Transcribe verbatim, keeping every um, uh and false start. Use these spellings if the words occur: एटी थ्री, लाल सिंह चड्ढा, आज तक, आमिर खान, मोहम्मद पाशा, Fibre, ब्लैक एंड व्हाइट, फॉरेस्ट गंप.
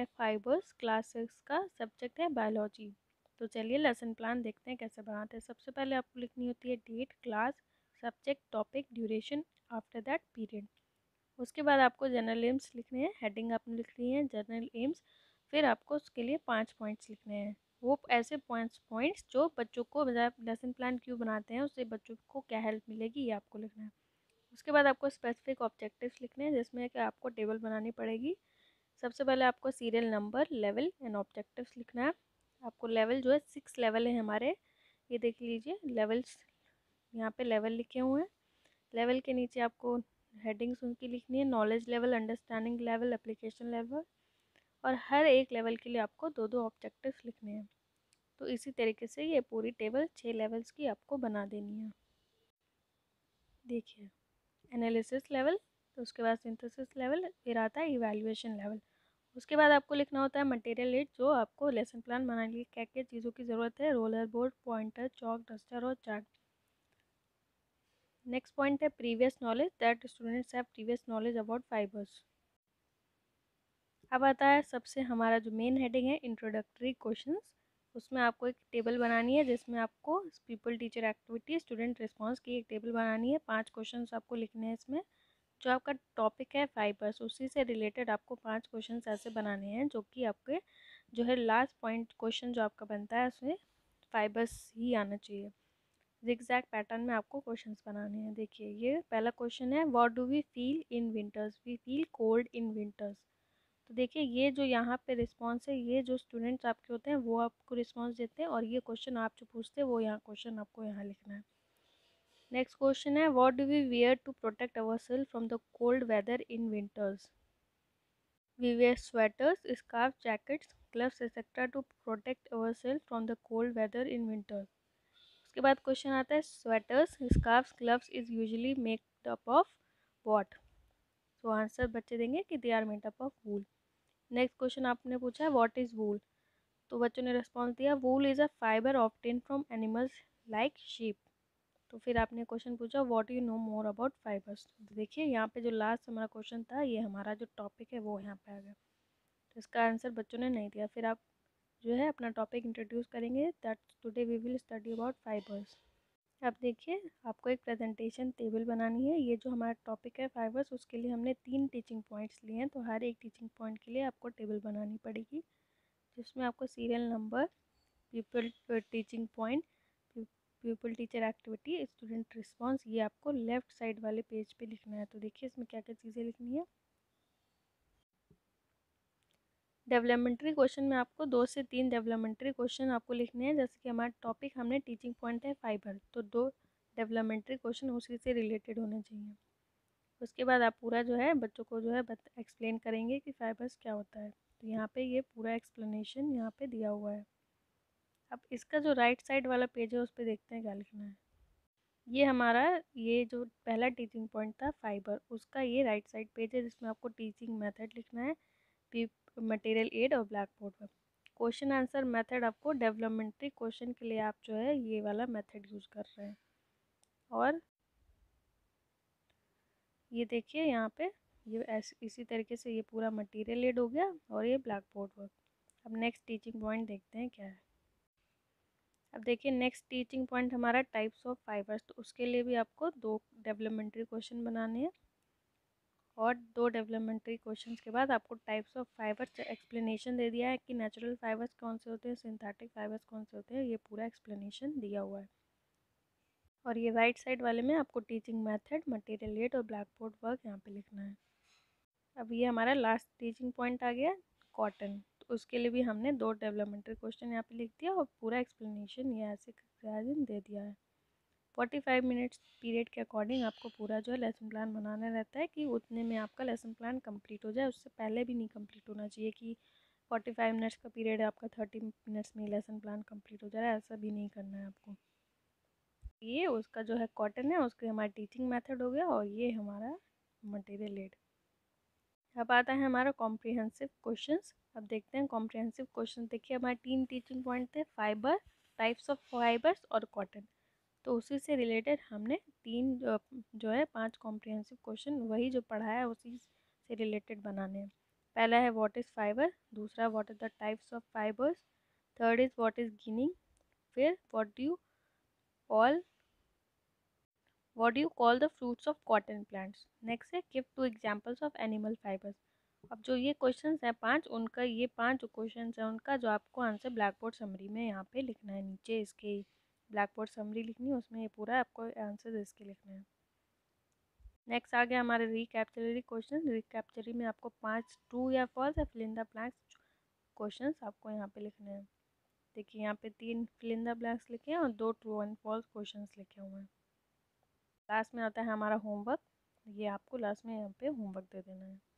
है fibres, class six का subject है बायोलॉजी। तो चलिए लेसन प्लान देखते हैं कैसे बनाते हैं। सबसे पहले आपको लिखनी होती है date, class, subject, topic, duration, after that period. उसके बाद आपको जनरल एम्स लिखने हैं, हेडिंग आपने लिखनी है जनरल एम्स। फिर आपको उसके लिए पाँच पॉइंट्स लिखने हैं, वो ऐसे पॉइंट्स पॉइंट्स जो बच्चों को लेसन प्लान क्यों बनाते हैं, उससे बच्चों को क्या हेल्प मिलेगी, ये आपको लिखना है। उसके बाद आपको स्पेसिफिक ऑब्जेक्टिव्स लिखने हैं, जिसमें कि आपको टेबल बनानी पड़ेगी। सबसे पहले आपको serial number, level and objectives लिखना है। आपको लेवल जो है सिक्स लेवल है हमारे, ये देख लीजिए लेवल्स, यहाँ पे लेवल लिखे हुए हैं। लेवल के नीचे आपको हेडिंग्स उनकी लिखनी है, knowledge level, understanding level, application level, और हर एक लेवल के लिए आपको दो दो ऑब्जेक्टिव्स लिखने हैं। तो इसी तरीके से ये पूरी टेबल छः लेवल्स की आपको बना देनी है। देखिए एनालिसिस लेवल, तो उसके बाद सिंथेसिस लेवल, फिर आता है इवैल्यूएशन लेवल। उसके बाद आपको लिखना होता है मटेरियल एड, जो आपको लेसन प्लान बनाने के लिए क्या क्या चीज़ों की ज़रूरत है, roller board, pointer, chalk, duster और चार्ट। नेक्स्ट पॉइंट है previous knowledge, that students have previous knowledge about fibres. अब आता है सबसे हमारा जो मेन हेडिंग है इंट्रोडक्टरी क्वेश्चंस। उसमें आपको एक टेबल बनानी है, जिसमें आपको people, teacher, activity, student response की एक टेबल बनानी है। पांच क्वेश्चंस आपको लिखने हैं इसमें। जो आपका टॉपिक है फाइबर्स, उसी से रिलेटेड आपको पांच क्वेश्चंस ऐसे बनाने हैं, जो कि आपके जो है लास्ट पॉइंट क्वेश्चन जो आपका बनता है उसमें फाइबर्स ही आना चाहिए। जिगजैग पैटर्न में आपको क्वेश्चंस बनाने हैं। देखिए ये पहला क्वेश्चन है, what do we feel in winters, we feel cold in winters. तो देखिए ये जो यहाँ पे रिस्पांस है, ये जो स्टूडेंट्स आपके होते हैं वो आपको रिस्पांस देते हैं, और ये क्वेश्चन आप जो पूछते हैं वो यहाँ क्वेश्चन आपको यहाँ लिखना है। नेक्स्ट क्वेश्चन है, what do we wear to protect ourself from the cold weather in winters, we wear sweaters, scarf, jackets, gloves etcetera to protect ourself from the cold weather in winters. उसके बाद question आता है, sweaters, scarfs, gloves is usually made up of what, तो answer बच्चे देंगे कि they are made up of wool. Next question आपने पूछा है, व्हाट इज़ वूल, तो बच्चों ने रिस्पॉन्स दिया wool is a fibre obtain from animals like sheep. तो फिर आपने क्वेश्चन पूछा, what you know more about fibres. तो देखिए यहाँ पे जो लास्ट हमारा क्वेश्चन था, ये हमारा जो टॉपिक है वो यहाँ पे आ गया, तो इसका आंसर बच्चों ने नहीं दिया। फिर आप जो है अपना टॉपिक इंट्रोड्यूस करेंगे, that today we will study about fibres. अब देखिए आपको एक प्रेजेंटेशन टेबल बनानी है। ये जो हमारा टॉपिक है फाइबर्स, उसके लिए हमने तीन टीचिंग पॉइंट्स लिए हैं, तो हर एक टीचिंग पॉइंट के लिए आपको टेबल बनानी पड़ेगी, जिसमें आपको serial number, people teaching point, people teacher activity, student response, ये आपको लेफ़्ट साइड वाले पेज पे लिखना है। तो देखिए इसमें क्या क्या चीज़ें लिखनी है। डेवलपमेंट्री क्वेश्चन में आपको दो से तीन डेवलपमेंट्री क्वेश्चन आपको लिखने हैं, जैसे कि हमारा टॉपिक हमने टीचिंग पॉइंट है फाइबर, तो दो डेवलपमेंट्री क्वेश्चन उसी से रिलेटेड होने चाहिए। उसके बाद आप पूरा जो है बच्चों को जो है एक्सप्लेन करेंगे कि फाइबर्स क्या होता है। तो यहाँ पे ये पूरा एक्सप्लेनेशन यहाँ पे दिया हुआ है। अब इसका जो राइट साइड वाला पेज है उस पर देखते हैं क्या लिखना है। ये हमारा ये जो पहला टीचिंग पॉइंट था फाइबर, उसका ये राइट साइड पेज है, जिसमें आपको टीचिंग मैथड लिखना है, मटेरियल एड और ब्लैक बोर्ड पर। क्वेश्चन आंसर मेथड आपको डेवलपमेंट्री क्वेश्चन के लिए आप जो है ये वाला मेथड यूज़ कर रहे हैं। और ये देखिए यहाँ पे ये ऐसे इसी तरीके से ये पूरा मटेरियल एड हो गया और ये ब्लैक बोर्ड वर्क। अब नेक्स्ट टीचिंग पॉइंट देखते हैं क्या है। अब देखिए नेक्स्ट टीचिंग पॉइंट हमारा टाइप्स ऑफ फाइबर्स, तो उसके लिए भी आपको दो डेवलपमेंट्री क्वेश्चन बनाने हैं, और दो डेवलपमेंट्री क्वेश्चंस के बाद आपको टाइप्स ऑफ फाइबर्स एक्सप्लेनेशन दे दिया है कि नेचुरल फाइबर्स कौन से होते हैं, सिंथेटिक फाइबर्स कौन से होते हैं, ये पूरा एक्सप्लेनेशन दिया हुआ है। और ये राइट साइड वाले में आपको टीचिंग मेथड, मटेरियल एड और ब्लैक बोर्ड वर्क यहाँ पे लिखना है। अब ये हमारा लास्ट टीचिंग पॉइंट आ गया कॉटन, तो उसके लिए भी हमने दो डेवलपमेंट्री क्वेश्चन यहाँ पर लिख दिया और पूरा एक्सप्लेनेशन ये ऐसे दे दिया है। फोर्टी फाइव मिनट्स पीरियड के अकॉर्डिंग आपको पूरा जो है लेसन प्लान बनाना रहता है कि उतने में आपका लेसन प्लान कंप्लीट हो जाए, उससे पहले भी नहीं कंप्लीट होना चाहिए कि फोर्टी फाइव मिनट्स का पीरियड है आपका, थर्टी मिनट्स में लेसन प्लान कंप्लीट हो जा रहा है, ऐसा भी नहीं करना है आपको। ये उसका जो है कॉटन है, उसके हमारा टीचिंग मैथड हो गया, और ये हमारा मटेरियल एड। अब आता है हमारा कॉम्प्रिहेंसिव क्वेश्चंस। अब देखते हैं कॉम्प्रिहेंसिव क्वेश्चन। देखिए हमारे तीन टीचिंग पॉइंट थे फाइबर, टाइप्स ऑफ फाइबर्स और कॉटन, तो उसी से रिलेटेड हमने तीन जो है पांच कॉम्प्रिहेंसिव क्वेश्चन वही जो पढ़ाया उसी से रिलेटेड बनाने हैं। पहला है व्हाट इज़ फाइबर, दूसरा what is the types of fibres, third is what is ginning, फिर what do you call what do you call the fruits of cotton plants. Next है give two examples of animal fibres. अब जो ये questions हैं पांच, उनका ये पांच क्वेश्चंस हैं उनका जो आपको आंसर ब्लैक बोर्ड समरी में यहाँ पे लिखना है। नीचे इसके ब्लैक बोर्ड समरी लिखनी है, उसमें ये पूरा आपको आंसर इसके लिखना है। नेक्स्ट आ गया हमारे रिकैप्चुलरी क्वेश्चन। रिकैप्चुलरी में आपको पांच ट्रू या फॉल्स या fill in the blanks questions आपको यहाँ पे लिखने हैं। देखिए यहाँ पे तीन फिल इन द ब्लैंक्स लिखे हैं और दो ट्रू एंड फॉल्स क्वेश्चंस लिखे हुए हैं। लास्ट में आता है हमारा होमवर्क, ये आपको लास्ट में यहाँ पे होमवर्क दे देना है।